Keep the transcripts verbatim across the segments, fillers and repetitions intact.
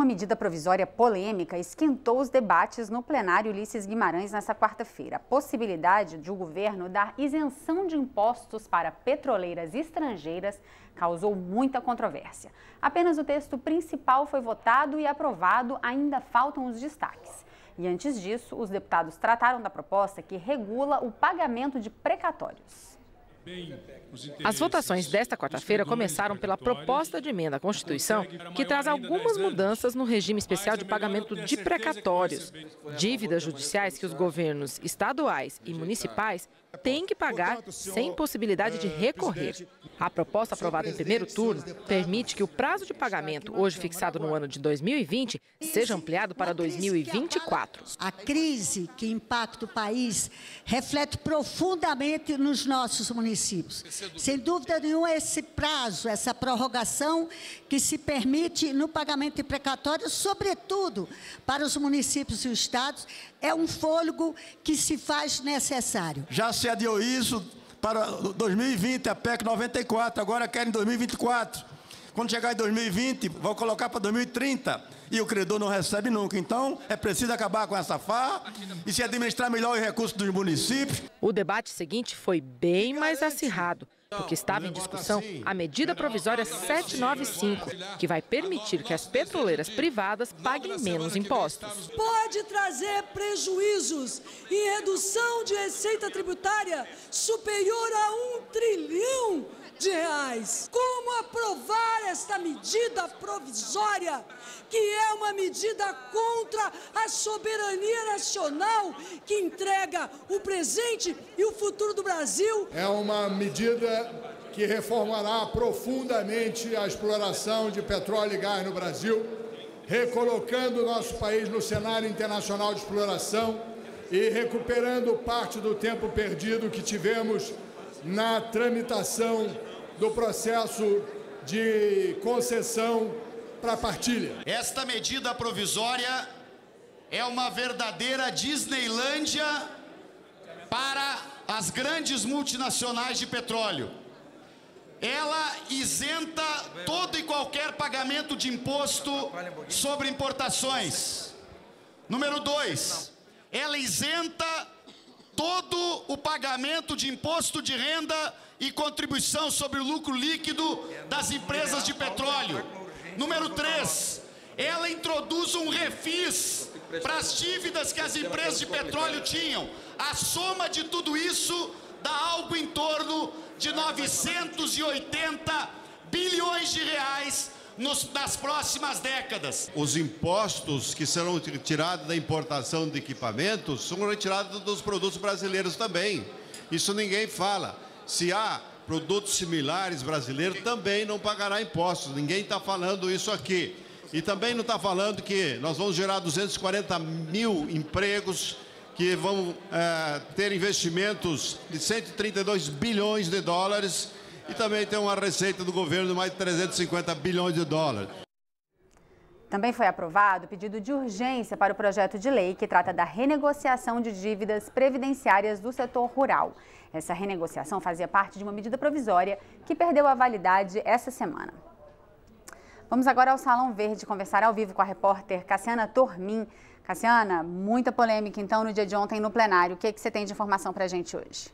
Uma medida provisória polêmica esquentou os debates no plenário Ulisses Guimarães nesta quarta-feira. A possibilidade de o governo dar isenção de impostos para petroleiras estrangeiras causou muita controvérsia. Apenas o texto principal foi votado e aprovado, ainda faltam os destaques. E antes disso, os deputados trataram da proposta que regula o pagamento de precatórios. As votações desta quarta-feira começaram pela proposta de emenda à Constituição, que traz algumas mudanças no regime especial de pagamento de precatórios, dívidas judiciais que os governos estaduais e municipais têm que pagar sem possibilidade de recorrer. A proposta aprovada em primeiro turno permite que o prazo de pagamento, hoje fixado no ano de dois mil e vinte, seja ampliado para dois mil e vinte e quatro. A crise que impacta o país reflete profundamente nos nossos municípios. Sem dúvida nenhuma, esse prazo, essa prorrogação que se permite no pagamento de precatórios, sobretudo para os municípios e os estados, é um fôlego que se faz necessário. Já se adiou isso para dois mil e vinte, a PEC noventa e quatro, agora querem dois mil e vinte e quatro. Quando chegar em dois mil e vinte, vão colocar para dois mil e trinta e o credor não recebe nunca. Então, é preciso acabar com essa farra e se administrar melhor os recursos dos municípios. O debate seguinte foi bem mais acirrado, porque estava em discussão a medida provisória sete nove cinco, que vai permitir que as petroleiras privadas paguem menos impostos. Pode trazer prejuízos e redução de receita tributária superior a um trilhão de reais. Como aprovar esta medida provisória, que é uma medida contra a soberania nacional, que entrega o presente e o futuro do Brasil? É uma medida que reformará profundamente a exploração de petróleo e gás no Brasil, recolocando o nosso país no cenário internacional de exploração e recuperando parte do tempo perdido que tivemos na tramitação do processo de concessão para partilha. Esta medida provisória é uma verdadeira Disneylândia para as grandes multinacionais de petróleo. Ela isenta todo e qualquer pagamento de imposto sobre importações. Número dois, ela isenta todo o pagamento de imposto de renda e contribuição sobre o lucro líquido das empresas de petróleo. Número três, ela introduz um refis para as dívidas que as empresas de petróleo tinham. A soma de tudo isso dá algo em torno de novecentos e oitenta bilhões de reais nos, nas próximas décadas. Os impostos que serão retirados da importação de equipamentos são retirados dos produtos brasileiros também. Isso ninguém fala. Se há produtos similares brasileiros, também não pagará impostos. Ninguém está falando isso aqui. E também não está falando que nós vamos gerar duzentos e quarenta mil empregos, que vão é, ter investimentos de cento e trinta e dois bilhões de dólares e também tem uma receita do governo de mais de trezentos e cinquenta bilhões de dólares. Também foi aprovado o pedido de urgência para o projeto de lei que trata da renegociação de dívidas previdenciárias do setor rural. Essa renegociação fazia parte de uma medida provisória que perdeu a validade essa semana. Vamos agora ao Salão Verde conversar ao vivo com a repórter Cassiana Tormin. Cassiana, muita polêmica então no dia de ontem no plenário. O que é que você tem de informação para a gente hoje?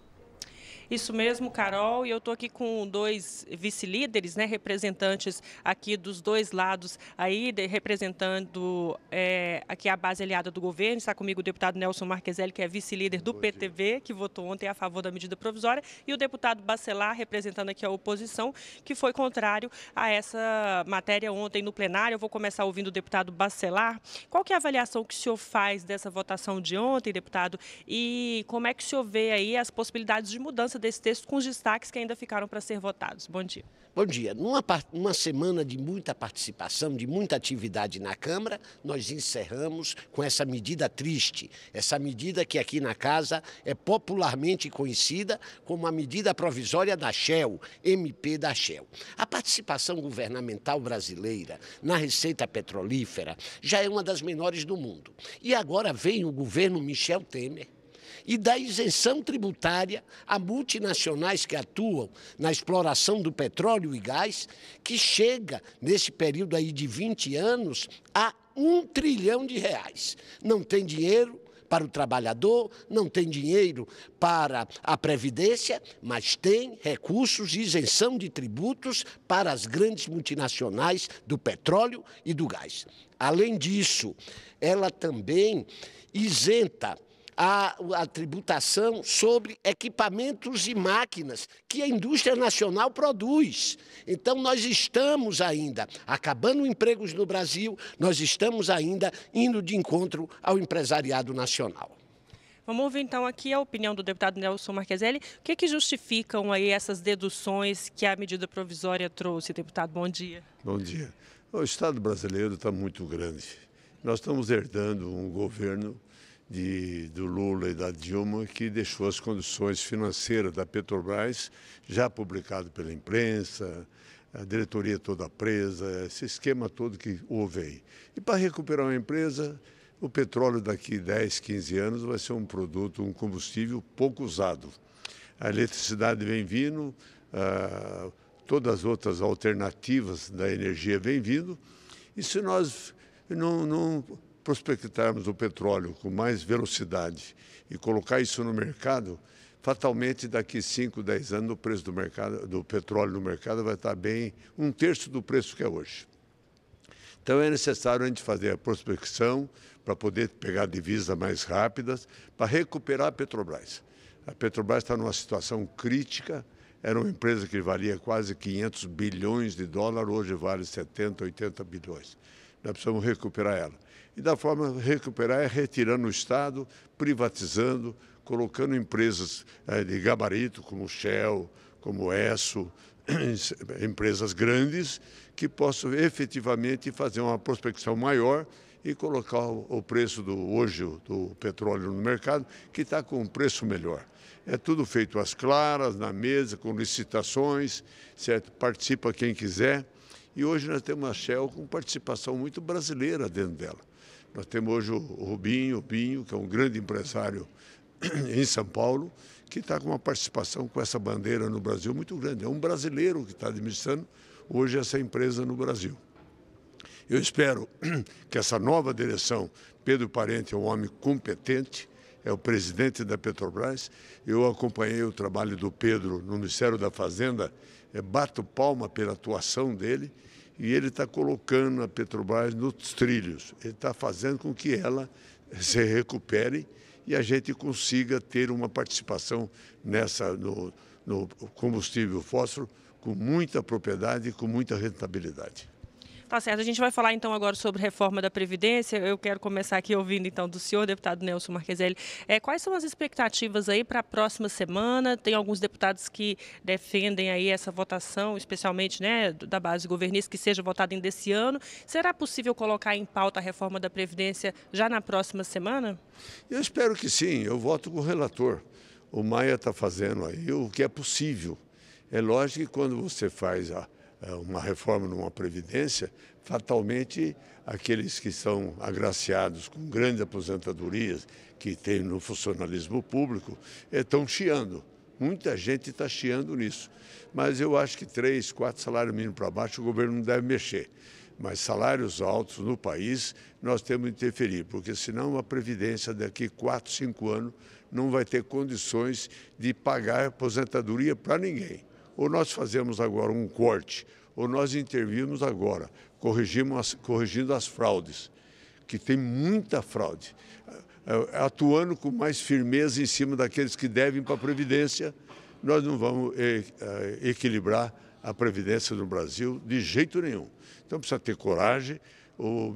Isso mesmo, Carol, e eu estou aqui com dois vice-líderes, né, representantes aqui dos dois lados, aí de, representando é, aqui a base aliada do governo. Está comigo o deputado Nelson Marquezelli, que é vice-líder do P T V, que votou ontem a favor da medida provisória, e o deputado Bacelar, representando aqui a oposição, que foi contrário a essa matéria ontem no plenário. Eu vou começar ouvindo o deputado Bacelar. Qual que é a avaliação que o senhor faz dessa votação de ontem, deputado, e como é que o senhor vê aí as possibilidades de mudança desse texto com os destaques que ainda ficaram para ser votados? Bom dia. Bom dia. Numa, numa semana de muita participação, de muita atividade na Câmara, nós encerramos com essa medida triste, essa medida que aqui na casa é popularmente conhecida como a medida provisória da Shell, M P da Shell. A participação governamental brasileira na receita petrolífera já é uma das menores do mundo. E agora vem o governo Michel Temer e da isenção tributária a multinacionais que atuam na exploração do petróleo e gás, que chega, nesse período aí de vinte anos, a um trilhão de reais. Não tem dinheiro para o trabalhador, não tem dinheiro para a Previdência, mas tem recursos de isenção de tributos para as grandes multinacionais do petróleo e do gás. Além disso, ela também isenta A, a tributação sobre equipamentos e máquinas que a indústria nacional produz. Então, nós estamos ainda acabando empregos no Brasil, nós estamos ainda indo de encontro ao empresariado nacional. Vamos ouvir, então, aqui a opinião do deputado Nelson Marquezelli. O que é que justificam aí essas deduções que a medida provisória trouxe, deputado? Bom dia. Bom dia. O Estado brasileiro está muito grande. Nós estamos herdando um governo De, do Lula e da Dilma, que deixou as condições financeiras da Petrobras, já publicado pela imprensa, a diretoria toda presa, esse esquema todo que houve aí. E para recuperar uma empresa, o petróleo daqui dez, quinze anos vai ser um produto, um combustível pouco usado. A eletricidade vem vindo, ah, todas as outras alternativas da energia vem vindo, e se nós não... não prospectarmos o petróleo com mais velocidade e colocar isso no mercado, fatalmente daqui cinco, dez anos o preço do, mercado, do petróleo no mercado vai estar bem um terço do preço que é hoje. Então é necessário a gente fazer a prospecção para poder pegar divisas mais rápidas, para recuperar a Petrobras. A Petrobras está numa situação crítica, era uma empresa que valia quase quinhentos bilhões de dólares, hoje vale setenta, oitenta bilhões. Nós precisamos recuperar ela. E da forma de recuperar é retirando o Estado, privatizando, colocando empresas de gabarito, como Shell, como Esso, empresas grandes, que possam efetivamente fazer uma prospecção maior e colocar o preço do, hoje do petróleo no mercado, que está com um preço melhor. É tudo feito às claras, na mesa, com licitações, certo? Participa quem quiser. E hoje nós temos a Shell com participação muito brasileira dentro dela. Nós temos hoje o Rubinho, o Binho, que é um grande empresário em São Paulo, que está com uma participação com essa bandeira no Brasil muito grande. É um brasileiro que está administrando hoje essa empresa no Brasil. Eu espero que essa nova direção, Pedro Parente é um homem competente, é o presidente da Petrobras. Eu acompanhei o trabalho do Pedro no Ministério da Fazenda, bato palma pela atuação dele, e ele está colocando a Petrobras nos trilhos. Ele está fazendo com que ela se recupere e a gente consiga ter uma participação nessa, no, no combustível fósforo com muita propriedade e com muita rentabilidade. Tá certo. A gente vai falar, então, agora sobre reforma da Previdência. Eu quero começar aqui ouvindo, então, do senhor, deputado Nelson Marquezelli. É, quais são as expectativas aí para a próxima semana? Tem alguns deputados que defendem aí essa votação, especialmente, né, da base governista, que seja votada ainda esse ano. Será possível colocar em pauta a reforma da Previdência já na próxima semana? Eu espero que sim. Eu voto com o relator. O Maia está fazendo aí o que é possível. É lógico que quando você faz a uma reforma numa previdência, fatalmente aqueles que são agraciados com grandes aposentadorias que tem no funcionalismo público estão chiando. Muita gente está chiando nisso. Mas eu acho que três, quatro salários mínimos para baixo o governo não deve mexer. Mas salários altos no país nós temos que interferir, porque senão a Previdência daqui quatro, cinco anos não vai ter condições de pagar aposentadoria para ninguém. Ou nós fazemos agora um corte, ou nós intervimos agora, corrigimos, corrigindo as fraudes, que tem muita fraude, atuando com mais firmeza em cima daqueles que devem para a Previdência, nós não vamos equilibrar a Previdência no Brasil de jeito nenhum. Então precisa ter coragem. O,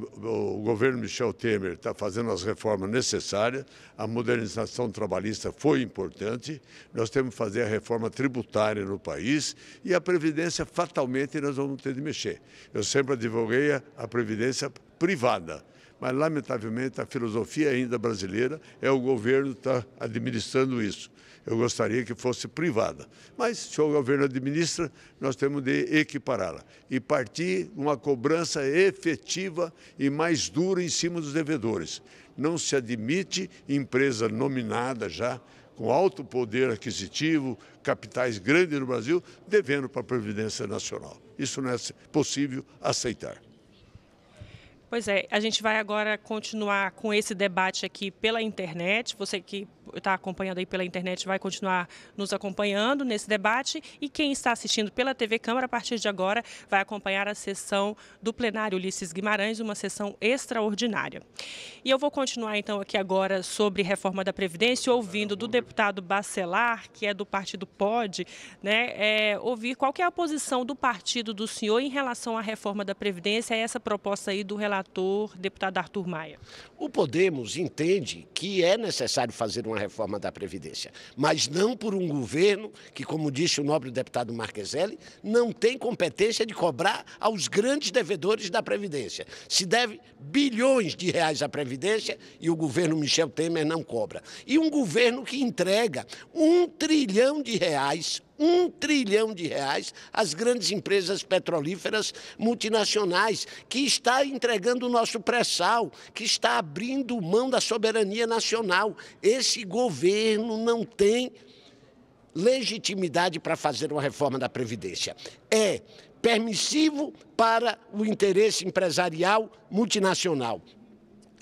o governo Michel Temer está fazendo as reformas necessárias, a modernização trabalhista foi importante, nós temos que fazer a reforma tributária no país e a Previdência, fatalmente, nós vamos ter de mexer. Eu sempre advoguei a Previdência privada, mas lamentavelmente a filosofia ainda brasileira é o governo estar administrando isso. Eu gostaria que fosse privada, mas se o governo administra, nós temos de equipará-la e partir uma cobrança efetiva e mais dura em cima dos devedores. Não se admite empresa nominada já, com alto poder aquisitivo, capitais grandes no Brasil, devendo para a Previdência Nacional. Isso não é possível aceitar. Pois é, a gente vai agora continuar com esse debate aqui pela internet. Você que está acompanhando aí pela internet vai continuar nos acompanhando nesse debate. E quem está assistindo pela T V Câmara, a partir de agora, vai acompanhar a sessão do plenário Ulisses Guimarães, uma sessão extraordinária. E eu vou continuar, então, aqui agora sobre reforma da Previdência, ouvindo do deputado Bacelar, que é do partido P O D, né, é, ouvir qual que é a posição do partido do senhor em relação à reforma da Previdência, essa proposta aí do relatório. Ator, deputado Arthur Maia. O Podemos entende que é necessário fazer uma reforma da Previdência, mas não por um governo que, como disse o nobre deputado Marquezelli, não tem competência de cobrar aos grandes devedores da Previdência. Se deve bilhões de reais à Previdência e o governo Michel Temer não cobra. E um governo que entrega um trilhão de reais Um trilhão de reais às grandes empresas petrolíferas multinacionais, que está entregando o nosso pré-sal, que está abrindo mão da soberania nacional. Esse governo não tem legitimidade para fazer uma reforma da Previdência. É permissivo para o interesse empresarial multinacional.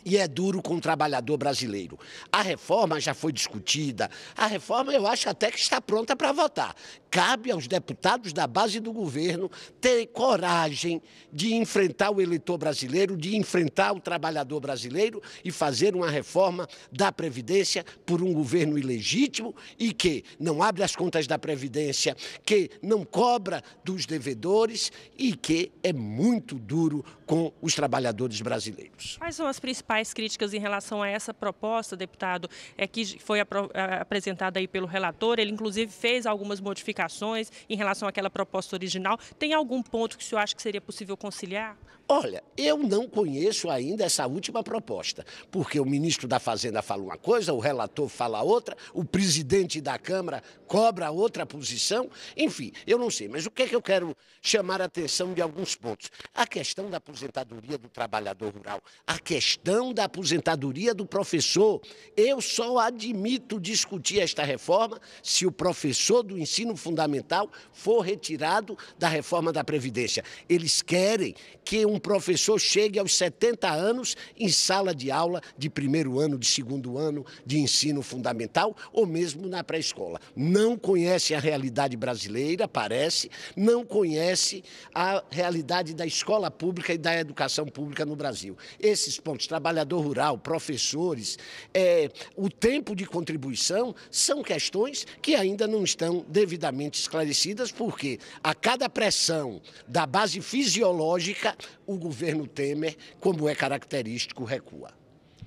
E é duro com o trabalhador brasileiro. A reforma já foi discutida, a reforma eu acho até que está pronta para votar. Cabe aos deputados da base do governo ter coragem de enfrentar o eleitor brasileiro, de enfrentar o trabalhador brasileiro e fazer uma reforma da Previdência por um governo ilegítimo e que não abre as contas da Previdência, que não cobra dos devedores e que é muito duro com os trabalhadores brasileiros. Quais são as principais As críticas em relação a essa proposta, deputado, é que foi apresentada aí pelo relator? Ele inclusive fez algumas modificações em relação àquela proposta original. Tem algum ponto que o senhor acha que seria possível conciliar? Olha, eu não conheço ainda essa última proposta, porque o ministro da Fazenda fala uma coisa, o relator fala outra, o presidente da Câmara cobra outra posição, enfim, eu não sei. Mas o que é que eu quero chamar a atenção de alguns pontos? A questão da aposentadoria do trabalhador rural, a questão da aposentadoria do professor. Eu só admito discutir esta reforma se o professor do ensino fundamental for retirado da reforma da Previdência. Eles querem que um professor chegue aos setenta anos em sala de aula de primeiro ano, de segundo ano de ensino fundamental ou mesmo na pré-escola. Não conhece a realidade brasileira, parece, não conhece a realidade da escola pública e da educação pública no Brasil. Esses pontos, trabalhadores trabalhador rural, professores, é, o tempo de contribuição, são questões que ainda não estão devidamente esclarecidas, porque a cada pressão da base fisiológica, o governo Temer, como é característico, recua.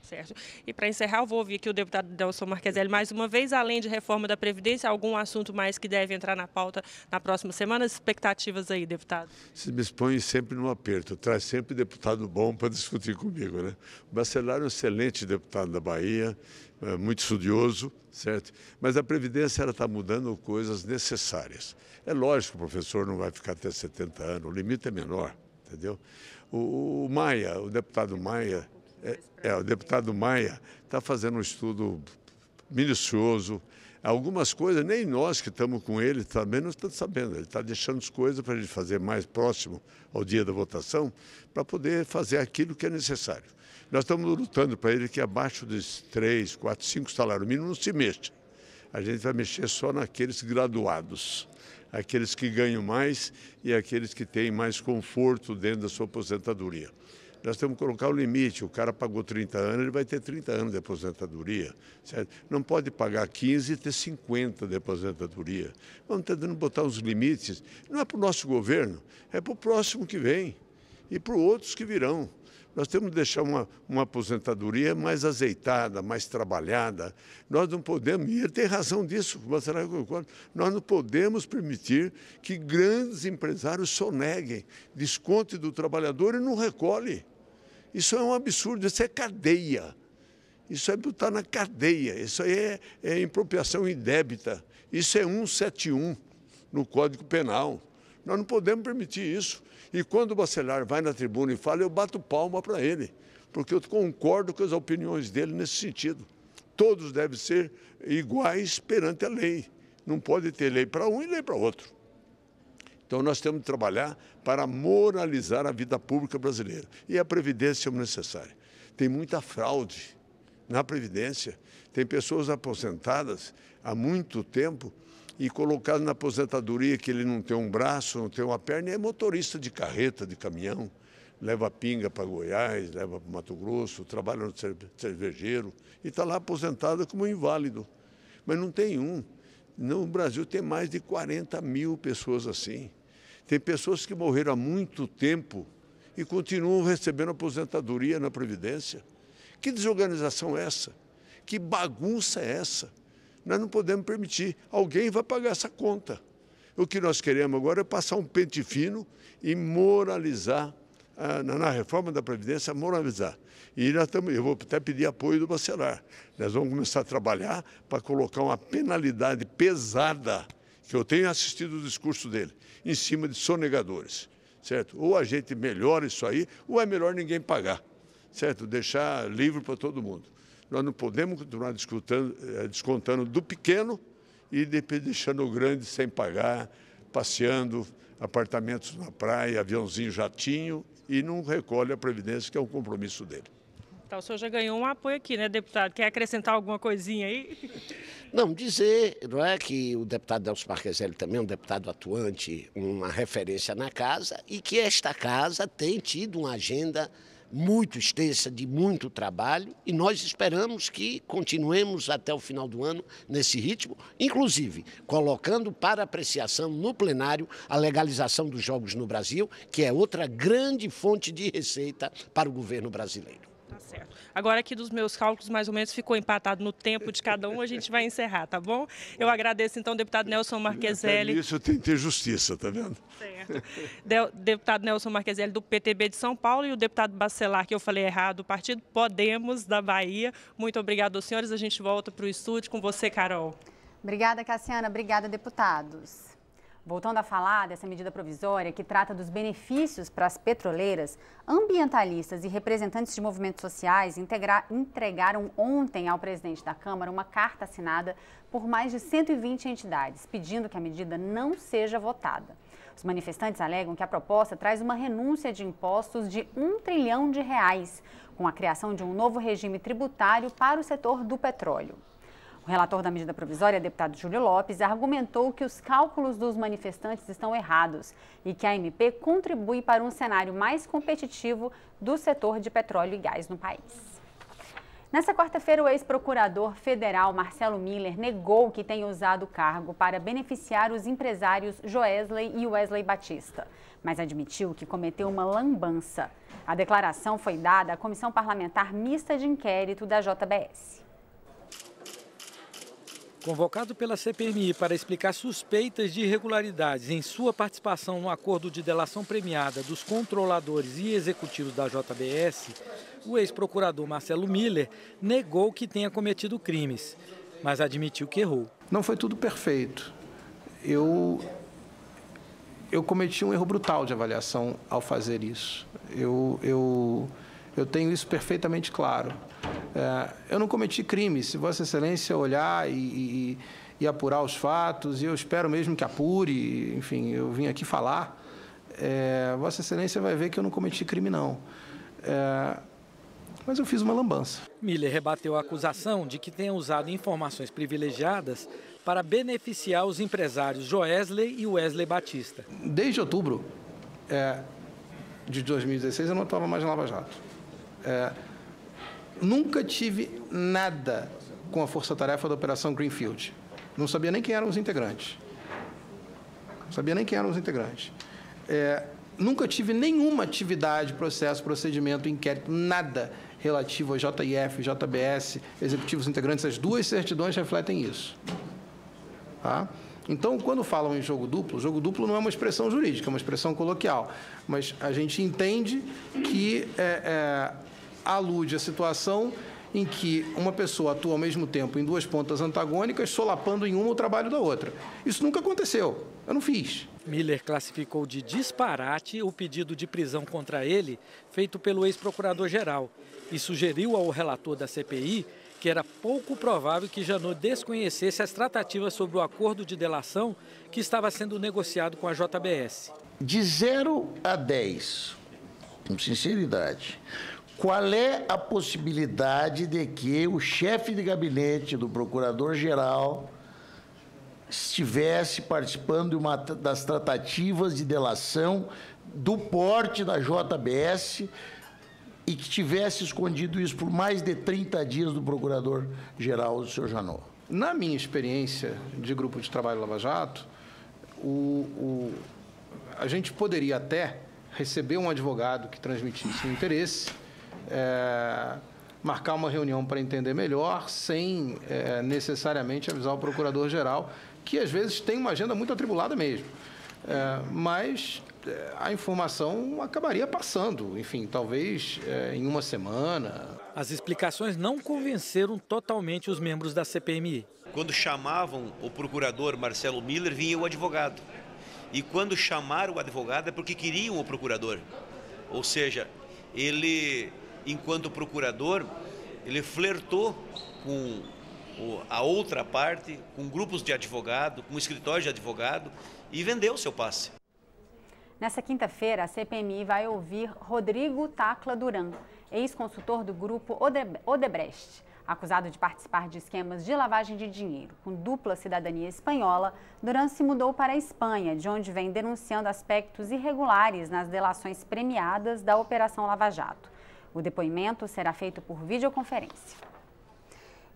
Certo. E para encerrar, eu vou ouvir aqui o deputado Nelson Marquezelli mais uma vez. Além de reforma da Previdência, algum assunto mais que deve entrar na pauta na próxima semana? As expectativas aí, deputado? Se me expõe sempre num aperto, traz sempre deputado bom para discutir comigo, né? O Bacelar é um excelente deputado da Bahia, muito estudioso, certo? Mas a Previdência ela está mudando coisas necessárias. É lógico que o professor não vai ficar até setenta anos, o limite é menor, entendeu? O, o Maia, o deputado Maia... É, é, o deputado Maia está fazendo um estudo minucioso. Algumas coisas, nem nós que estamos com ele também não estamos sabendo. Ele está deixando as coisas para a gente fazer mais próximo ao dia da votação, para poder fazer aquilo que é necessário. Nós estamos lutando para ele que abaixo dos três, quatro, cinco salários mínimos não se mexa. A gente vai mexer só naqueles graduados, aqueles que ganham mais e aqueles que têm mais conforto dentro da sua aposentadoria. Nós temos que colocar o limite, o cara pagou trinta anos, ele vai ter trinta anos de aposentadoria, certo? Não pode pagar quinze e ter cinquenta de aposentadoria. Vamos tentando botar uns limites, não é para o nosso governo, é para o próximo que vem e para outros que virão. Nós temos que deixar uma, uma aposentadoria mais azeitada, mais trabalhada. Nós não podemos, e ele tem razão disso, mas será que eu concordo? Nós não podemos permitir que grandes empresários soneguem desconto do trabalhador e não recolhe. Isso é um absurdo, isso é cadeia. Isso é botar na cadeia, isso aí é, é impropriação indébita. Isso é cento e setenta e um no Código Penal. Nós não podemos permitir isso. E quando o Bacelar vai na tribuna e fala, eu bato palma para ele, porque eu concordo com as opiniões dele nesse sentido. Todos devem ser iguais perante a lei. Não pode ter lei para um e lei para outro. Então, nós temos que trabalhar para moralizar a vida pública brasileira. E a Previdência é necessária. Tem muita fraude na Previdência. Tem pessoas aposentadas há muito tempo e colocadas na aposentadoria que ele não tem um braço, não tem uma perna, e é motorista de carreta, de caminhão. Leva pinga para Goiás, leva para Mato Grosso, trabalha no cervejeiro e está lá aposentado como inválido. Mas não tem um. No Brasil tem mais de quarenta mil pessoas assim. Tem pessoas que morreram há muito tempo e continuam recebendo aposentadoria na Previdência. Que desorganização é essa? Que bagunça é essa? Nós não podemos permitir. Alguém vai pagar essa conta. O que nós queremos agora é passar um pente fino e moralizar na reforma da Previdência, moralizar. E nós tamo, eu vou até pedir apoio do Bacelar. Nós vamos começar a trabalhar para colocar uma penalidade pesada, que eu tenho assistido o discurso dele, em cima de sonegadores, certo? Ou a gente melhora isso aí, ou é melhor ninguém pagar, certo? Deixar livre para todo mundo. Nós não podemos continuar descontando do pequeno e depois deixando o grande sem pagar, passeando, apartamentos na praia, aviãozinho, jatinho, e não recolhe a Previdência, que é um compromisso dele. Então, o senhor já ganhou um apoio aqui, né, deputado? Quer acrescentar alguma coisinha aí? Não, dizer, não é, que o deputado Nelson Marquezelli também é um deputado atuante, uma referência na casa, e que esta casa tem tido uma agenda muito extensa, de muito trabalho, e nós esperamos que continuemos até o final do ano nesse ritmo, inclusive colocando para apreciação no plenário a legalização dos jogos no Brasil, que é outra grande fonte de receita para o governo brasileiro. Tá certo. Agora aqui dos meus cálculos, mais ou menos, ficou empatado no tempo de cada um, a gente vai encerrar, tá bom? Eu agradeço, então, deputado Nelson Marquezelli. Isso eu tenho que ter justiça, tá vendo? Certo. De, deputado Nelson Marquezelli, do P T B de São Paulo, e o deputado Bacelar, que eu falei errado, do partido Podemos, da Bahia. Muito obrigado aos senhores. A gente volta para o estúdio com você, Carol. Obrigada, Cassiana. Obrigada, deputados. Voltando a falar dessa medida provisória que trata dos benefícios para as petroleiras, ambientalistas e representantes de movimentos sociais integrar, entregaram ontem ao presidente da Câmara uma carta assinada por mais de cento e vinte entidades, pedindo que a medida não seja votada. Os manifestantes alegam que a proposta traz uma renúncia de impostos de um trilhão de reais, com a criação de um novo regime tributário para o setor do petróleo. O relator da medida provisória, deputado Júlio Lopes, argumentou que os cálculos dos manifestantes estão errados e que a M P contribui para um cenário mais competitivo do setor de petróleo e gás no país. Nessa quarta-feira, o ex-procurador federal Marcelo Miller negou que tenha usado o cargo para beneficiar os empresários Joesley e Wesley Batista, mas admitiu que cometeu uma lambança. A declaração foi dada à Comissão Parlamentar Mista de Inquérito da J B S. Convocado pela C P M I para explicar suspeitas de irregularidades em sua participação no acordo de delação premiada dos controladores e executivos da J B S, o ex-procurador Marcelo Miller negou que tenha cometido crimes, mas admitiu que errou. Não foi tudo perfeito. Eu, eu cometi um erro brutal de avaliação ao fazer isso. Eu, eu, eu tenho isso perfeitamente claro. É, eu não cometi crime, se Vossa Excelência olhar e, e, e apurar os fatos, e eu espero mesmo que apure, enfim, eu vim aqui falar, é, Vossa Excelência vai ver que eu não cometi crime, não. É, mas eu fiz uma lambança. Miller rebateu a acusação de que tenha usado informações privilegiadas para beneficiar os empresários Joesley e Wesley Batista. Desde outubro é, de dois mil e dezesseis eu não estava mais na Lava Jato. É, Nunca tive nada com a força-tarefa da Operação Greenfield. Não sabia nem quem eram os integrantes. Não sabia nem quem eram os integrantes. É, nunca tive nenhuma atividade, processo, procedimento, inquérito, nada relativo a J I F, J B S, executivos integrantes. As duas certidões refletem isso. Tá? Então, quando falam em jogo duplo, jogo duplo não é uma expressão jurídica, é uma expressão coloquial, mas a gente entende que é, é, alude à situação em que uma pessoa atua ao mesmo tempo em duas pontas antagônicas, solapando em uma o trabalho da outra. Isso nunca aconteceu, eu não fiz. Miller classificou de disparate o pedido de prisão contra ele, feito pelo ex-procurador-geral, e sugeriu ao relator da C P I que era pouco provável que Janot desconhecesse as tratativas sobre o acordo de delação que estava sendo negociado com a J B S. De zero a dez, com sinceridade, qual é a possibilidade de que o chefe de gabinete do procurador-geral estivesse participando de uma das tratativas de delação do porte da J B S e que tivesse escondido isso por mais de trinta dias do procurador-geral, do senhor Janot? Na minha experiência de grupo de trabalho Lava Jato, o, o, a gente poderia até receber um advogado que transmitisse um interesse, É, marcar uma reunião para entender melhor, sem é, necessariamente avisar o procurador-geral, que às vezes tem uma agenda muito atribulada mesmo. É, mas é, a informação acabaria passando, enfim, talvez é, em uma semana. As explicações não convenceram totalmente os membros da C P M I. Quando chamavam o procurador Marcelo Miller, vinha o advogado. E quando chamaram o advogado é porque queriam o procurador. Ou seja, ele... enquanto procurador, ele flertou com a outra parte, com grupos de advogado, com escritórios de advogado e vendeu seu passe. Nessa quinta-feira, a C P M I vai ouvir Rodrigo Tacla Duran, ex-consultor do grupo Odebrecht, acusado de participar de esquemas de lavagem de dinheiro. Com dupla cidadania espanhola, Duran se mudou para a Espanha, de onde vem denunciando aspectos irregulares nas delações premiadas da Operação Lava Jato. O depoimento será feito por videoconferência.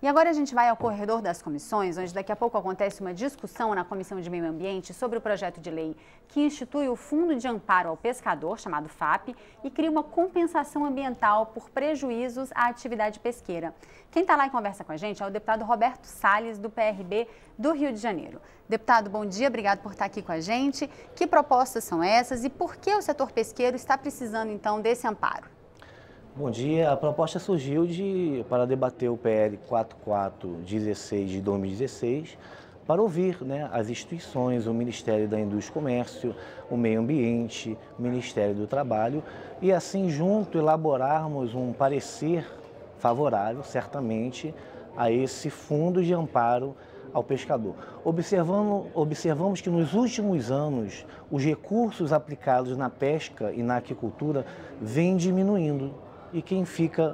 E agora a gente vai ao corredor das comissões, onde daqui a pouco acontece uma discussão na Comissão de Meio Ambiente sobre o projeto de lei que institui o Fundo de Amparo ao Pescador, chamado FAP, e cria uma compensação ambiental por prejuízos à atividade pesqueira. Quem está lá e conversa com a gente é o deputado Roberto Salles, do P R B do Rio de Janeiro. Deputado, bom dia, obrigado por estar aqui com a gente. Que propostas são essas e por que o setor pesqueiro está precisando, então, desse amparo? Bom dia. A proposta surgiu de, para debater o P L quatro mil quatrocentos e dezesseis de dois mil e dezesseis, para ouvir, né, as instituições, o Ministério da Indústria e Comércio, o Meio Ambiente, o Ministério do Trabalho, e assim junto elaborarmos um parecer favorável, certamente, a esse fundo de amparo ao pescador. Observamos, observamos que nos últimos anos os recursos aplicados na pesca e na aquicultura vêm diminuindo. E quem fica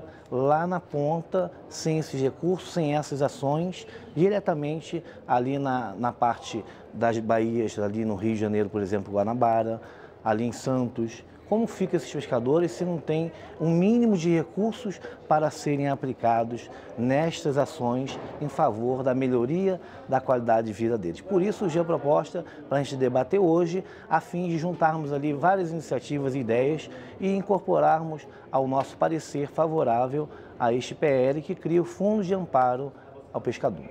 lá na ponta, sem esses recursos, sem essas ações, diretamente ali na, na parte das baías, ali no Rio de Janeiro, por exemplo, Guanabara, ali em Santos. Como ficam esses pescadores se não tem um mínimo de recursos para serem aplicados nestas ações em favor da melhoria da qualidade de vida deles? Por isso surgiu a proposta para a gente debater hoje, a fim de juntarmos ali várias iniciativas e ideias e incorporarmos ao nosso parecer favorável a este P L que cria o Fundo de Amparo ao Pescador.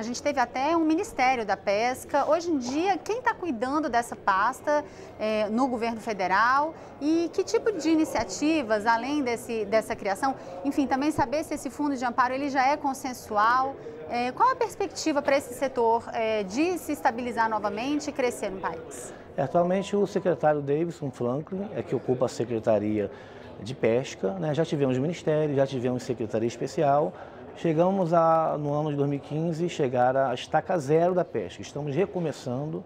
A gente teve até um Ministério da Pesca. Hoje em dia, quem está cuidando dessa pasta é, no governo federal e que tipo de iniciativas, além desse, dessa criação? Enfim, também saber se esse fundo de amparo ele já é consensual. É, qual a perspectiva para esse setor é, de se estabilizar novamente e crescer no país? Atualmente, o secretário Davidson Franklin é que ocupa a Secretaria de Pesca, né? Já tivemos Ministério, já tivemos Secretaria Especial. Chegamos a, no ano de dois mil e quinze, chegar à estaca zero da pesca. Estamos recomeçando,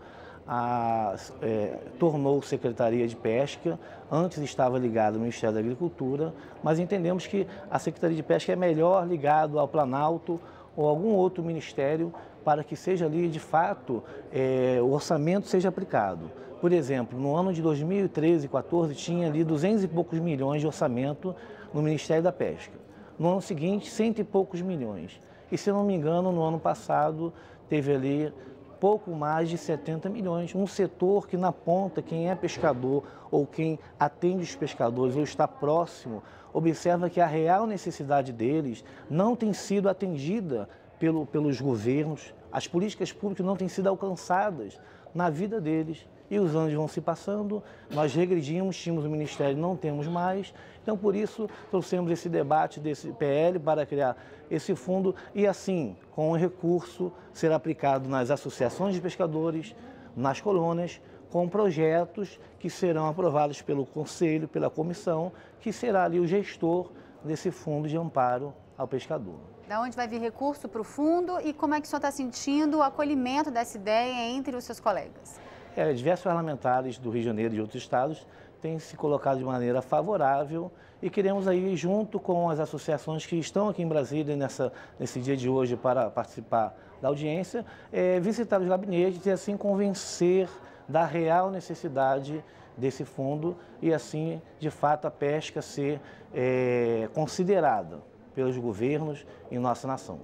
a, é, tornou Secretaria de Pesca, antes estava ligado ao Ministério da Agricultura, mas entendemos que a Secretaria de Pesca é melhor ligado ao Planalto ou algum outro ministério para que seja ali, de fato, é, o orçamento seja aplicado. Por exemplo, no ano de dois mil e treze, dois mil e quatorze, tinha ali duzentos e poucos milhões de orçamento no Ministério da Pesca. No ano seguinte, cento e poucos milhões. E, se não me engano, no ano passado, teve ali pouco mais de setenta milhões. Um setor que, na ponta, quem é pescador ou quem atende os pescadores ou está próximo, observa que a real necessidade deles não tem sido atendida pelo, pelos governos As políticas públicas não têm sido alcançadas na vida deles. E os anos vão se passando, nós regredimos, tínhamos o Ministério, não temos mais. Então, por isso, trouxemos esse debate desse P L para criar esse fundo e, assim, com o recurso, ser aplicado nas associações de pescadores, nas colônias, com projetos que serão aprovados pelo Conselho, pela Comissão, que será ali o gestor desse fundo de amparo ao pescador. Da onde vai vir recurso para o fundo e como é que o senhor está sentindo o acolhimento dessa ideia entre os seus colegas? É, diversos parlamentares do Rio de Janeiro e de outros estados têm se colocado de maneira favorável e queremos aí, junto com as associações que estão aqui em Brasília nessa, nesse dia de hoje para participar da audiência, é, visitar os gabinetes e assim convencer da real necessidade desse fundo e assim, de fato, a pesca ser é, considerada pelos governos em nossa nação.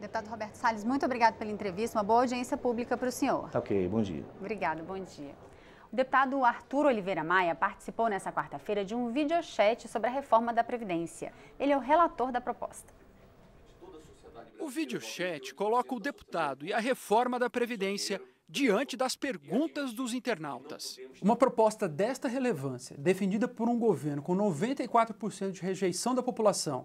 Deputado Roberto Salles, muito obrigado pela entrevista, uma boa audiência pública para o senhor. Ok, bom dia. Obrigado, bom dia. O deputado Arthur Oliveira Maia participou nessa quarta-feira de um videochat sobre a reforma da Previdência. Ele é o relator da proposta. O videochat coloca o deputado e a reforma da Previdência diante das perguntas dos internautas. Uma proposta desta relevância, defendida por um governo com noventa e quatro por cento de rejeição da população,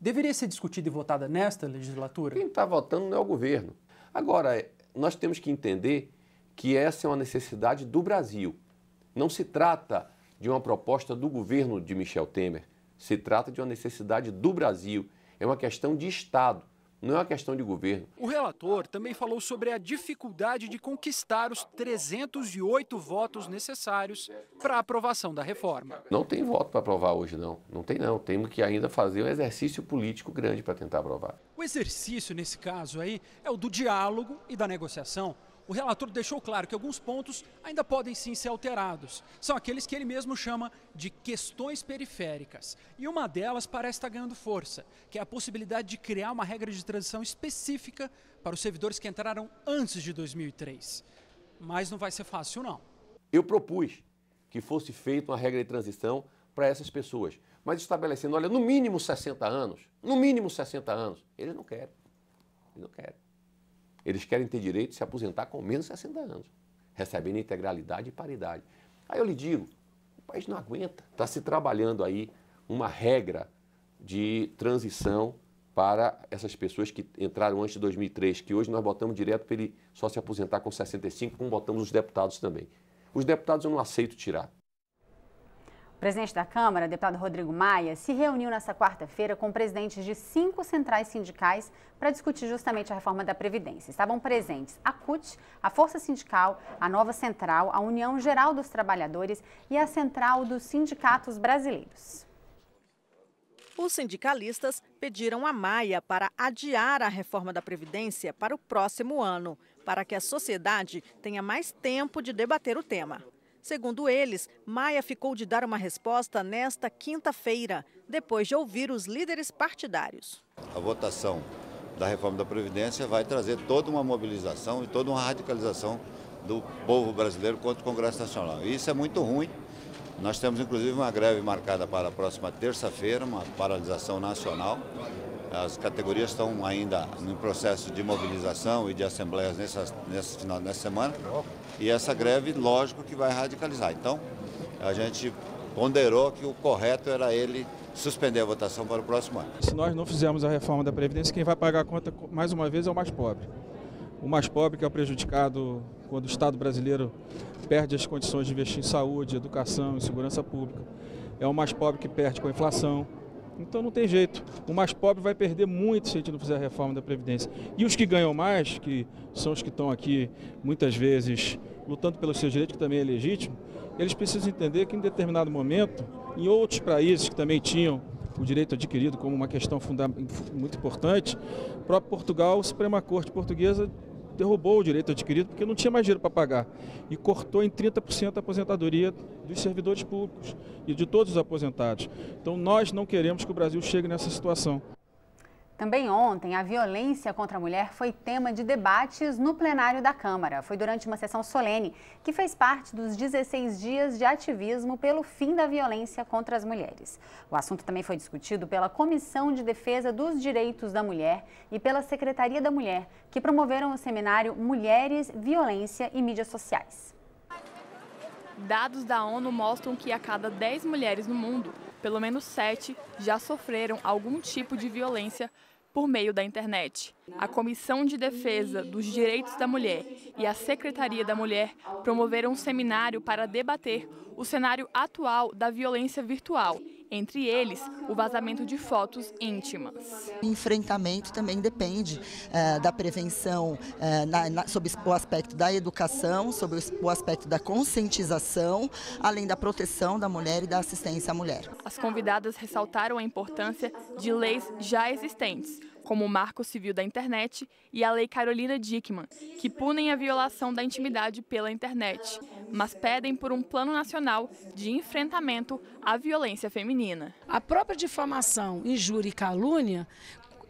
deveria ser discutida e votada nesta legislatura? Quem está votando não é o governo. Agora, nós temos que entender que essa é uma necessidade do Brasil. Não se trata de uma proposta do governo de Michel Temer. Se trata de uma necessidade do Brasil. É uma questão de Estado, não é uma questão de governo. O relator também falou sobre a dificuldade de conquistar os trezentos e oito votos necessários para a aprovação da reforma. Não tem voto para aprovar hoje, não. Não tem, não. Temos que ainda fazer um exercício político grande para tentar aprovar. O exercício, nesse caso aí, é o do diálogo e da negociação. O relator deixou claro que alguns pontos ainda podem sim ser alterados. São aqueles que ele mesmo chama de questões periféricas. E uma delas parece estar ganhando força, que é a possibilidade de criar uma regra de transição específica para os servidores que entraram antes de dois mil e três. Mas não vai ser fácil, não. Eu propus que fosse feita uma regra de transição para essas pessoas, mas estabelecendo, olha, no mínimo sessenta anos, no mínimo sessenta anos. Eles não querem, eles não querem. Eles querem ter direito de se aposentar com menos de sessenta anos, recebendo integralidade e paridade. Aí eu lhe digo, o país não aguenta. Está se trabalhando aí uma regra de transição para essas pessoas que entraram antes de dois mil e três, que hoje nós botamos direto para ele só se aposentar com sessenta e cinco, como botamos os deputados também. Os deputados eu não aceito tirar. O presidente da Câmara, deputado Rodrigo Maia, se reuniu nesta quarta-feira com presidentes de cinco centrais sindicais para discutir justamente a reforma da Previdência. Estavam presentes a CUT, a Força Sindical, a Nova Central, a União Geral dos Trabalhadores e a Central dos Sindicatos Brasileiros. Os sindicalistas pediram a Maia para adiar a reforma da Previdência para o próximo ano, para que a sociedade tenha mais tempo de debater o tema. Segundo eles, Maia ficou de dar uma resposta nesta quinta-feira, depois de ouvir os líderes partidários. A votação da reforma da Previdência vai trazer toda uma mobilização e toda uma radicalização do povo brasileiro contra o Congresso Nacional. E isso é muito ruim. Nós temos, inclusive, uma greve marcada para a próxima terça-feira, uma paralisação nacional. As categorias estão ainda no processo de mobilização e de assembleias nessa, nesse final dessa semana. E essa greve, lógico, que vai radicalizar. Então, a gente ponderou que o correto era ele suspender a votação para o próximo ano. Se nós não fizermos a reforma da Previdência, quem vai pagar a conta, mais uma vez, é o mais pobre. O mais pobre que é o prejudicado quando o Estado brasileiro perde as condições de investir em saúde, educação, em segurança pública. É o mais pobre que perde com a inflação. Então não tem jeito, o mais pobre vai perder muito se a gente não fizer a reforma da Previdência. E os que ganham mais, que são os que estão aqui muitas vezes lutando pelos seus direitos, que também é legítimo, eles precisam entender que em determinado momento, em outros países que também tinham o direito adquirido como uma questão muito importante, o próprio Portugal, a Suprema Corte Portuguesa derrubou o direito adquirido porque não tinha mais dinheiro para pagar e cortou em trinta por cento a aposentadoria dos servidores públicos e de todos os aposentados. Então nós não queremos que o Brasil chegue nessa situação. Também ontem, a violência contra a mulher foi tema de debates no plenário da Câmara. Foi durante uma sessão solene que fez parte dos dezesseis dias de ativismo pelo fim da violência contra as mulheres. O assunto também foi discutido pela Comissão de Defesa dos Direitos da Mulher e pela Secretaria da Mulher, que promoveram o seminário Mulheres, Violência e Mídias Sociais. Dados da ONU mostram que a cada dez mulheres no mundo, pelo menos sete já sofreram algum tipo de violência por meio da internet. A Comissão de Defesa dos Direitos da Mulher e a Secretaria da Mulher promoveram um seminário para debater o cenário atual da violência virtual, entre eles o vazamento de fotos íntimas. O enfrentamento também depende uh, da prevenção uh, na, na, sobre o aspecto da educação, sobre o aspecto da conscientização, além da proteção da mulher e da assistência à mulher. As convidadas ressaltaram a importância de leis já existentes, como o Marco Civil da Internet e a Lei Carolina Dickmann, que punem a violação da intimidade pela internet, mas pedem por um plano nacional de enfrentamento à violência feminina. A própria difamação, injúria e calúnia,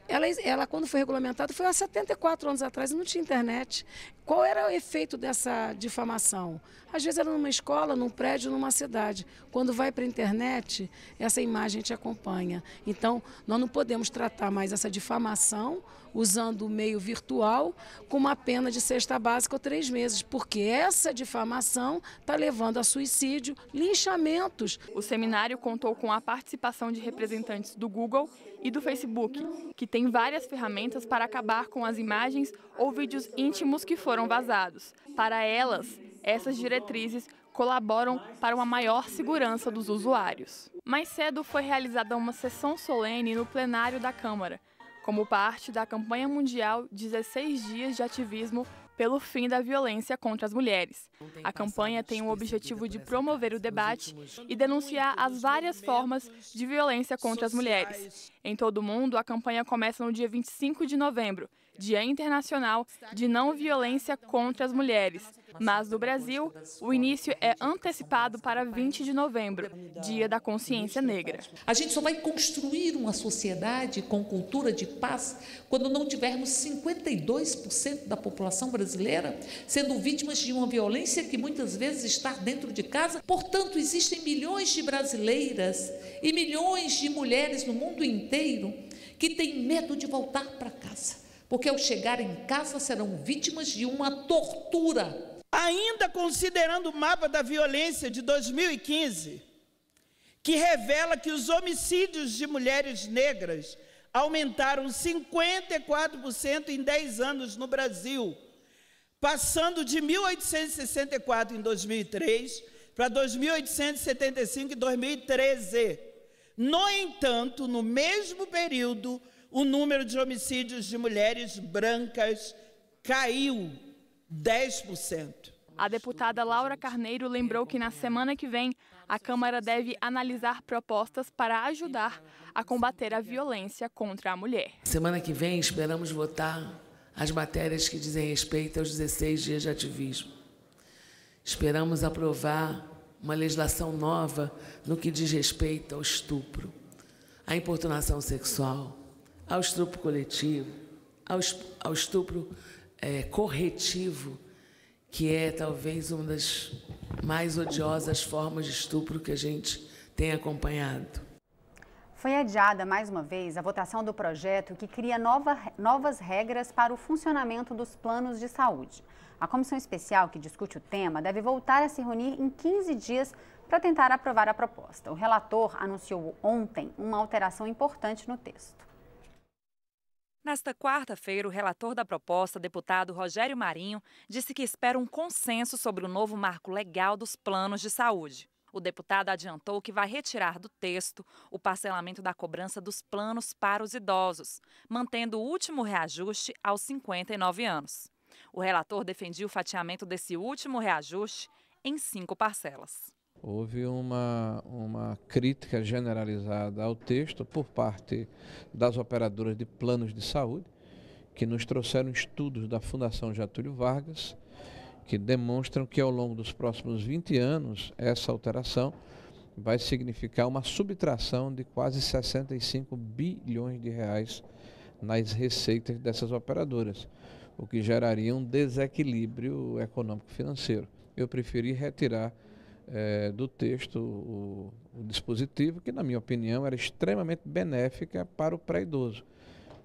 ela, ela quando foi regulamentada, foi há setenta e quatro anos atrás e não tinha internet. Qual era o efeito dessa difamação? Às vezes era numa escola, num prédio, numa cidade. Quando vai para a internet, essa imagem te acompanha. Então, nós não podemos tratar mais essa difamação usando o meio virtual com uma pena de cesta básica ou três meses, porque essa difamação está levando a suicídio, linchamentos. O seminário contou com a participação de representantes do Google e do Facebook, que tem várias ferramentas para acabar com as imagens ou vídeos íntimos que foram vazados. Para elas, essas diretrizes colaboram para uma maior segurança dos usuários. Mais cedo foi realizada uma sessão solene no plenário da Câmara, como parte da campanha mundial dezesseis dias de ativismo pelo fim da violência contra as mulheres. A campanha tem o objetivo de promover o debate e denunciar as várias formas de violência contra as mulheres. Em todo o mundo, a campanha começa no dia vinte e cinco de novembro, Dia Internacional de Não Violência contra as Mulheres. Mas no Brasil, o início é antecipado para vinte de novembro, Dia da Consciência Negra. A gente só vai construir uma sociedade com cultura de paz quando não tivermos cinquenta e dois por cento da população brasileira sendo vítimas de uma violência que muitas vezes está dentro de casa. Portanto, existem milhões de brasileiras e milhões de mulheres no mundo inteiro que têm medo de voltar para casa, porque ao chegar em casa serão vítimas de uma tortura. Ainda considerando o mapa da violência de dois mil e quinze, que revela que os homicídios de mulheres negras aumentaram cinquenta e quatro por cento em dez anos no Brasil, passando de mil oitocentos e sessenta e quatro em dois mil e três para dois mil oitocentos e setenta e cinco em dois mil e treze. No entanto, no mesmo período, o número de homicídios de mulheres brancas caiu dez por cento. A deputada Laura Carneiro lembrou que na semana que vem a Câmara deve analisar propostas para ajudar a combater a violência contra a mulher. Semana que vem esperamos votar as matérias que dizem respeito aos dezesseis dias de ativismo. Esperamos aprovar uma legislação nova no que diz respeito ao estupro, à importunação sexual, ao estupro coletivo, ao estupro é, corretivo, que é talvez uma das mais odiosas formas de estupro que a gente tem acompanhado. Foi adiada mais uma vez a votação do projeto que cria nova, novas regras para o funcionamento dos planos de saúde. A comissão especial que discute o tema deve voltar a se reunir em quinze dias para tentar aprovar a proposta. O relator anunciou ontem uma alteração importante no texto. Nesta quarta-feira, o relator da proposta, deputado Rogério Marinho, disse que espera um consenso sobre o novo marco legal dos planos de saúde. O deputado adiantou que vai retirar do texto o parcelamento da cobrança dos planos para os idosos, mantendo o último reajuste aos cinquenta e nove anos. O relator defendia o fatiamento desse último reajuste em cinco parcelas. Houve uma, uma crítica generalizada ao texto por parte das operadoras de planos de saúde, que nos trouxeram estudos da Fundação Getúlio Vargas, que demonstram que ao longo dos próximos vinte anos, essa alteração vai significar uma subtração de quase sessenta e cinco bilhões de reais nas receitas dessas operadoras, o que geraria um desequilíbrio econômico-financeiro. Eu preferi retirar é, do texto o, o dispositivo que, na minha opinião, era extremamente benéfica para o pré-idoso,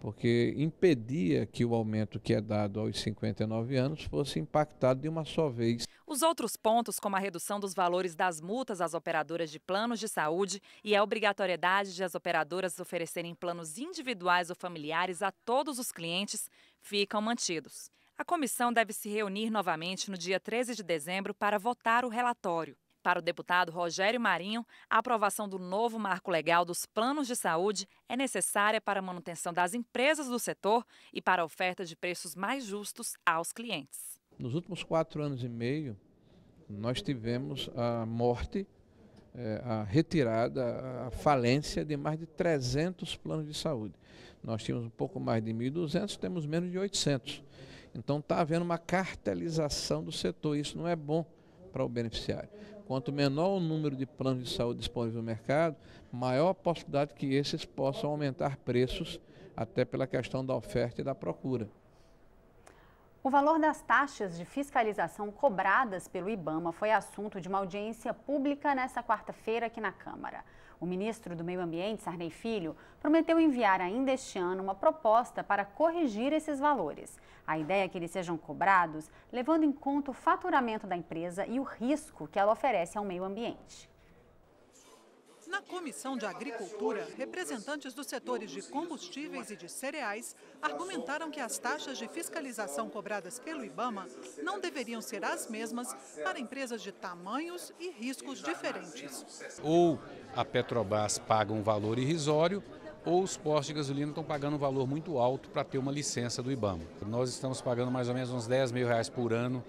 porque impedia que o aumento que é dado aos cinquenta e nove anos fosse impactado de uma só vez. Os outros pontos, como a redução dos valores das multas às operadoras de planos de saúde e a obrigatoriedade de as operadoras oferecerem planos individuais ou familiares a todos os clientes, ficam mantidos. A comissão deve se reunir novamente no dia treze de dezembro para votar o relatório. Para o deputado Rogério Marinho, a aprovação do novo marco legal dos planos de saúde é necessária para a manutenção das empresas do setor e para a oferta de preços mais justos aos clientes. Nos últimos quatro anos e meio, nós tivemos a morte, a retirada, a falência de mais de trezentos planos de saúde. Nós tínhamos um pouco mais de mil e duzentos, temos menos de oitocentos. Então está havendo uma cartelização do setor, isso não é bom para o beneficiário. Quanto menor o número de planos de saúde disponíveis no mercado, maior a possibilidade que esses possam aumentar preços, até pela questão da oferta e da procura. O valor das taxas de fiscalização cobradas pelo Ibama foi assunto de uma audiência pública nesta quarta-feira aqui na Câmara. O ministro do Meio Ambiente, Sarney Filho, prometeu enviar ainda este ano uma proposta para corrigir esses valores. A ideia é que eles sejam cobrados, levando em conta o faturamento da empresa e o risco que ela oferece ao meio ambiente. Na Comissão de Agricultura, representantes dos setores de combustíveis e de cereais argumentaram que as taxas de fiscalização cobradas pelo Ibama não deveriam ser as mesmas para empresas de tamanhos e riscos diferentes. Ou a Petrobras paga um valor irrisório, ou os postos de gasolina estão pagando um valor muito alto para ter uma licença do Ibama. Nós estamos pagando mais ou menos uns dez mil reais por ano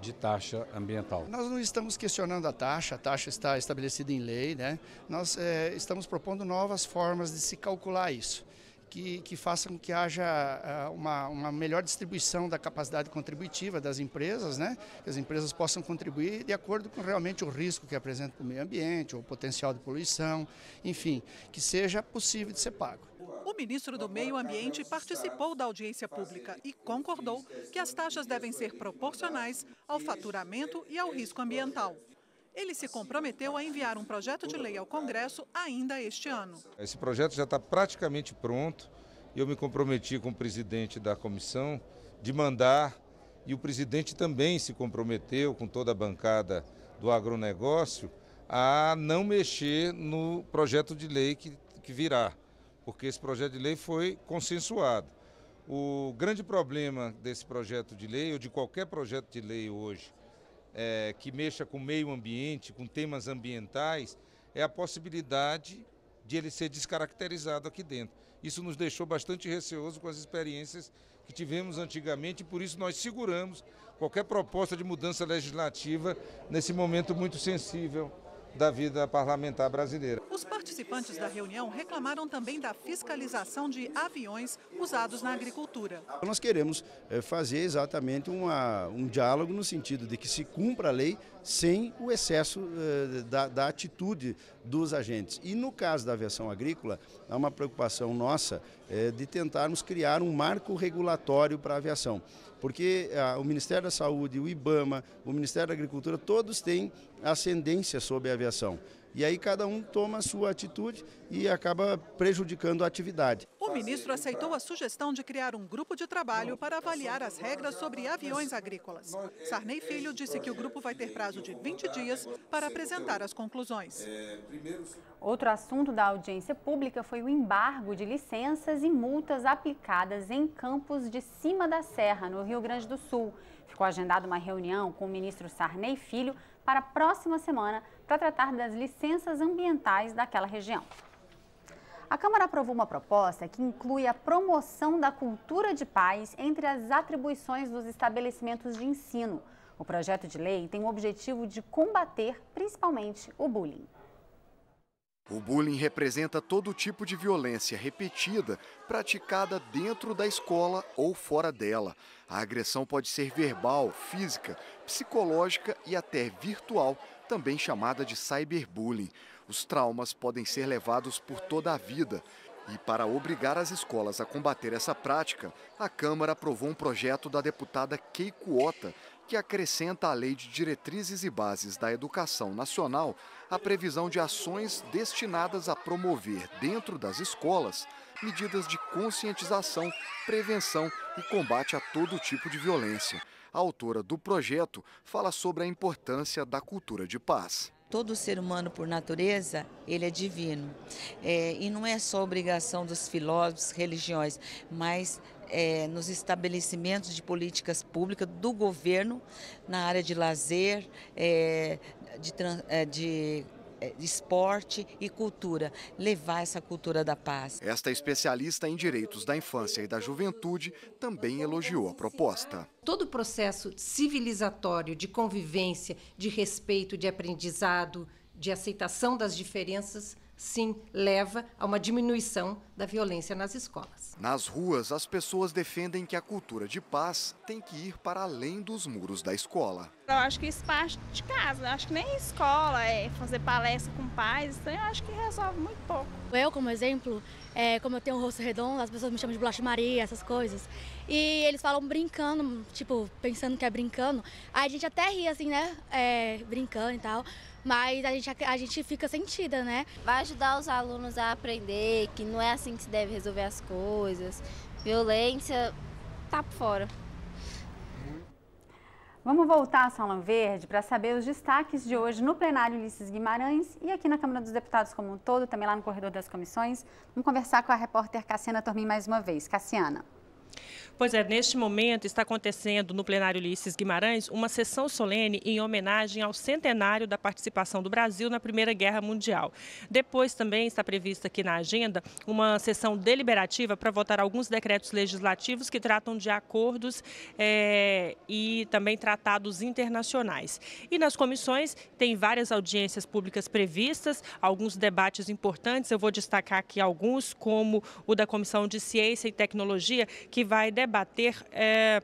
de taxa ambiental. Nós não estamos questionando a taxa, a taxa está estabelecida em lei, né? Nós é, estamos propondo novas formas de se calcular isso, que, que façam com que haja uh, uma, uma melhor distribuição da capacidade contributiva das empresas, né? Que as empresas possam contribuir de acordo com realmente o risco que apresenta para o meio ambiente, ou o potencial de poluição, enfim, que seja possível de ser pago. O ministro do Meio Ambiente participou da audiência pública e concordou que as taxas devem ser proporcionais ao faturamento e ao risco ambiental. Ele se comprometeu a enviar um projeto de lei ao Congresso ainda este ano. Esse projeto já está praticamente pronto e eu me comprometi com o presidente da comissão de mandar, e o presidente também se comprometeu com toda a bancada do agronegócio a não mexer no projeto de lei que, que virá, porque esse projeto de lei foi consensuado. O grande problema desse projeto de lei, ou de qualquer projeto de lei hoje, é, que mexa com o meio ambiente, com temas ambientais, é a possibilidade de ele ser descaracterizado aqui dentro. Isso nos deixou bastante receoso com as experiências que tivemos antigamente, e por isso nós seguramos qualquer proposta de mudança legislativa nesse momento muito sensível da vida parlamentar brasileira. Os participantes da reunião reclamaram também da fiscalização de aviões usados na agricultura. Nós queremos fazer exatamente uma, um diálogo no sentido de que se cumpra a lei sem o excesso da, da atitude dos agentes. E no caso da aviação agrícola, há uma preocupação nossa de tentarmos criar um marco regulatório para a aviação. Porque ah, o Ministério da Saúde, o Ibama, o Ministério da Agricultura, todos têm ascendência sobre a aviação. E aí cada um toma a sua atitude e acaba prejudicando a atividade. O ministro aceitou a sugestão de criar um grupo de trabalho para avaliar as regras sobre aviões agrícolas. Sarney Filho disse que o grupo vai ter prazo de vinte dias para apresentar as conclusões. Outro assunto da audiência pública foi o embargo de licenças e multas aplicadas em Campos de Cima da Serra, no Rio Grande do Sul. Ficou agendada uma reunião com o ministro Sarney Filho para a próxima semana para tratar das licenças ambientais daquela região. A Câmara aprovou uma proposta que inclui a promoção da cultura de paz entre as atribuições dos estabelecimentos de ensino. O projeto de lei tem o objetivo de combater, principalmente, o bullying. O bullying representa todo tipo de violência repetida, praticada dentro da escola ou fora dela. A agressão pode ser verbal, física, psicológica e até virtual, também chamada de cyberbullying. Os traumas podem ser levados por toda a vida. E para obrigar as escolas a combater essa prática, a Câmara aprovou um projeto da deputada Keiko Ota, que acrescenta à Lei de Diretrizes e Bases da Educação Nacional a previsão de ações destinadas a promover, dentro das escolas, medidas de conscientização, prevenção e combate a todo tipo de violência. A autora do projeto fala sobre a importância da cultura de paz. Todo ser humano, por natureza, ele é divino. É, e não é só obrigação dos filósofos, religiões, mas é, nos estabelecimentos de políticas públicas do governo, na área de lazer, é, de, é, de esporte e cultura, levar essa cultura da paz. Esta especialista em direitos da infância e da juventude também elogiou a proposta. Todo o processo civilizatório de convivência, de respeito, de aprendizado, de aceitação das diferenças, sim, leva a uma diminuição da violência nas escolas. Nas ruas, as pessoas defendem que a cultura de paz tem que ir para além dos muros da escola. Eu acho que isso parte de casa, eu acho que nem escola, é fazer palestra com pais, então eu acho que resolve muito pouco. Eu, como exemplo, é, como eu tenho um rosto redondo, as pessoas me chamam de Bolacha Maria, essas coisas, e eles falam brincando, tipo, pensando que é brincando, aí a gente até ri assim, né, é, brincando e tal, mas a gente, a gente fica sentida, né. Vai ajudar os alunos a aprender que não é assim que se deve resolver as coisas, violência tá por fora. Vamos voltar à Salão Verde para saber os destaques de hoje no plenário Ulisses Guimarães e aqui na Câmara dos Deputados como um todo, também lá no corredor das comissões. Vamos conversar com a repórter Cassiana Tormin mais uma vez. Cassiana. Pois é, neste momento está acontecendo no plenário Ulisses Guimarães uma sessão solene em homenagem ao centenário da participação do Brasil na Primeira Guerra Mundial. Depois também está prevista aqui na agenda uma sessão deliberativa para votar alguns decretos legislativos que tratam de acordos é, e também tratados internacionais. E nas comissões tem várias audiências públicas previstas, alguns debates importantes, eu vou destacar aqui alguns, como o da Comissão de Ciência e Tecnologia, que vai debater é,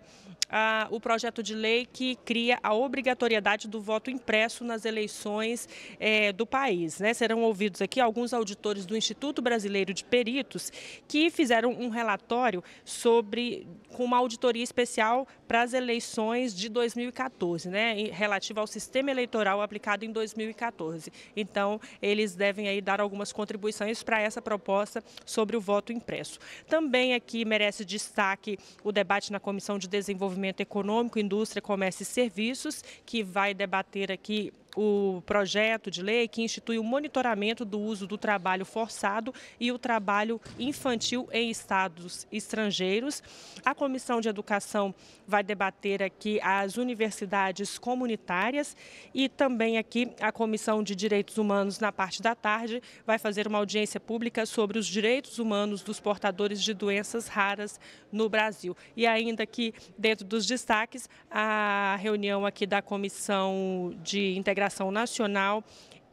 a, o projeto de lei que cria a obrigatoriedade do voto impresso nas eleições é, do país, né? Serão ouvidos aqui alguns auditores do Instituto Brasileiro de Peritos que fizeram um relatório sobre, com uma auditoria especial para as eleições de dois mil e quatorze, né? Relativo ao sistema eleitoral aplicado em dois mil e quatorze. Então, eles devem aí dar algumas contribuições para essa proposta sobre o voto impresso. Também aqui merece destaque o debate na Comissão de Desenvolvimento Econômico, Indústria, Comércio e Serviços, que vai debater aqui o projeto de lei que institui o monitoramento do uso do trabalho forçado e o trabalho infantil em estados estrangeiros. A Comissão de Educação vai debater aqui as universidades comunitárias e também aqui a Comissão de Direitos Humanos, na parte da tarde, vai fazer uma audiência pública sobre os direitos humanos dos portadores de doenças raras no Brasil. E ainda aqui, dentro dos destaques, a reunião aqui da Comissão de Integração Integração Nacional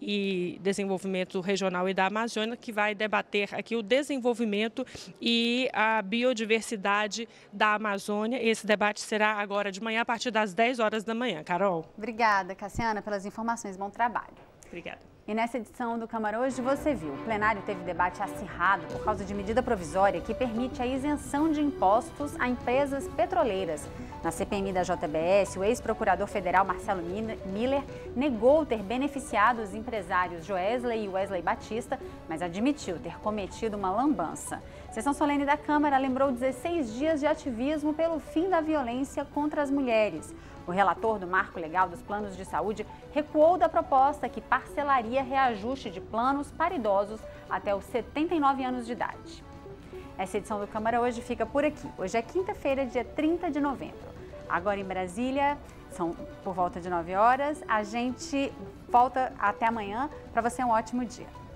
e Desenvolvimento Regional e da Amazônia, que vai debater aqui o desenvolvimento e a biodiversidade da Amazônia. Esse debate será agora de manhã, a partir das dez horas da manhã. Carol. Obrigada, Cassiana, pelas informações. Bom trabalho. Obrigada. E nessa edição do Câmara Hoje, você viu, o plenário teve debate acirrado por causa de medida provisória que permite a isenção de impostos a empresas petroleiras. Na C P M I da J B S, o ex-procurador federal Marcelo Miller negou ter beneficiado os empresários Joesley e Wesley Batista, mas admitiu ter cometido uma lambança. A sessão solene da Câmara lembrou dezesseis dias de ativismo pelo fim da violência contra as mulheres. O relator do Marco Legal dos Planos de Saúde recuou da proposta que parcelaria reajuste de planos para idosos até os setenta e nove anos de idade. Essa edição do Câmara Hoje fica por aqui. Hoje é quinta-feira, dia trinta de novembro. Agora em Brasília, são por volta de nove horas. A gente volta até amanhã. Para você, um ótimo dia.